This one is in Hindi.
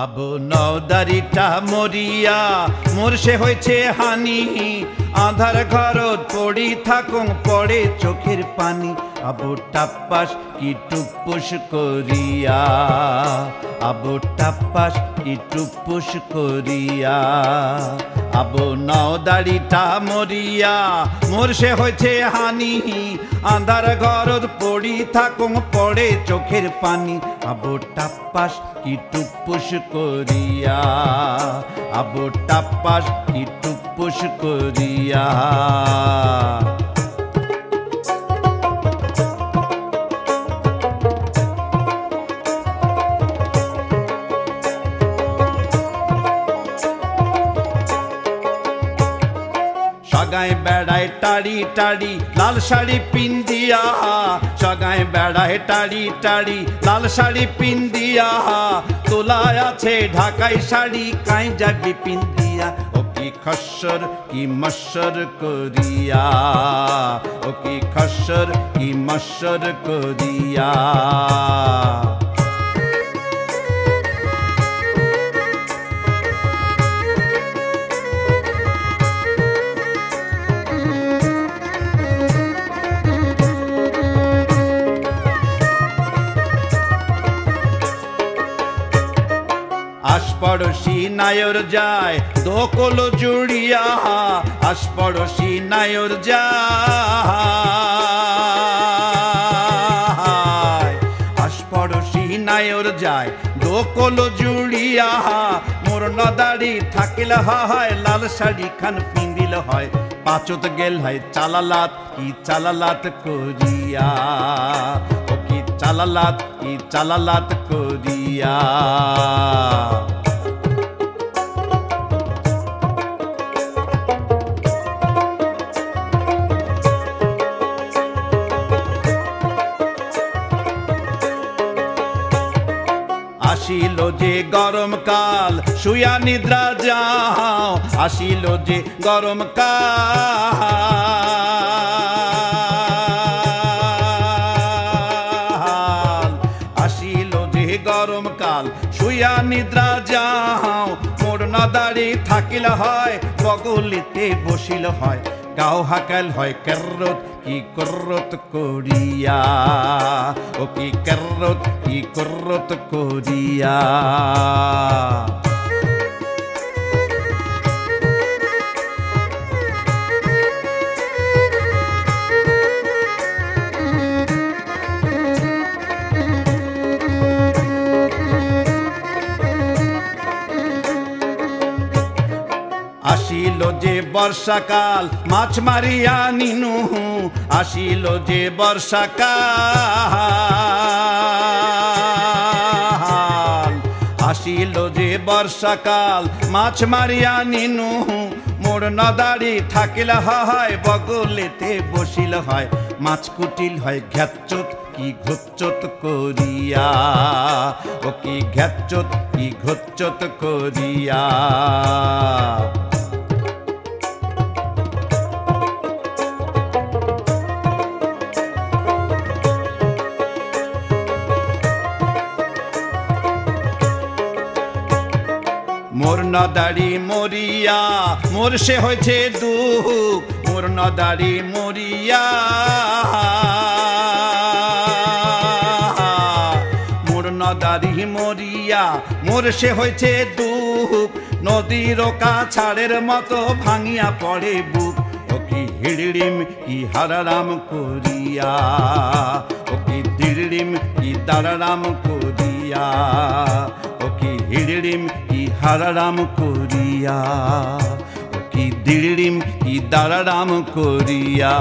आबु नौदारिटा मरिया मोर्शे होइछे हानि आधार घरत पड़ी थाकुं पड़े चोखेर पानी। आबु टाप्पास की टुप्पुस करिया आबु टाप्पास की टुप्पुस करिया आबु नौदारिटा मरिया मोर्शे होइछे हानि आंधार घरत पड़ी थाकुं पड़े चोखेर पानी। आबु टाप्पास की टुप्पुस करिया आबु टाप्पास की टुप्पुस करिया। सगाई बेड़ाए टाड़ी टाड़ी लाल शाड़ी पिंदिया सगाई बेड़ाए टाड़ी टाड़ी लाल शाड़ी पिंदिया तोलाय आछे ढाकाई शाड़ी काई जाबि पिंदिया। ओकी खस्सर की मस्सर करिया ओकी खस्सर की मस्सर करिया। आशपड़ोशी नायर जाए दो कोलो जुड़िया आशपड़ोशी नायर जाए आशपड़ोशी नायर जाए दो कोलो जुड़िया। मोर नदाड़ी थाकिल हाय लाल शाड़ी खान पिंदिल हाय पाचत गेल हाय चालालात करिया चालालात की चालालात करिया। आशिलो जे गरम काल शुया निद्रा जाओ आशिलो जे गरम काल गरम काल शुया निद्रा जाओ। मोर नदाड़ी थाकिल हय बगलिते बसिल हय गाओ हाकाल हय कर्रत करिया ओ की कर्रत करिया। आशिलो जे बर्षाकाल माछ मारिया निनु आशिलो जे बर्षाकाल आशिलो जे बर्षाकाल माछ मारिया निनु। मोर नदाड़ी थाकिल हाय बगलेते बसिल हाय माछ कुटिल हाय घ्याचत की घुच्चत करिया ओ की घ्याचत की घुच्चत करिया। मोर नदाड़ी मरिया मोर से होइछे दुख मोर नदाड़ी मरिया मोर नदाड़ी मरिया मोर से होइछे दुख नदीर काछाड़ेर मतो भांगिया पड़े बुक। ओ की हिड़िम की हराराम करिया ओ की दिड़िम की दाराराम करिया हिड़िम की हराराम करिया ओ की दिड़िम की दाराराम करिया।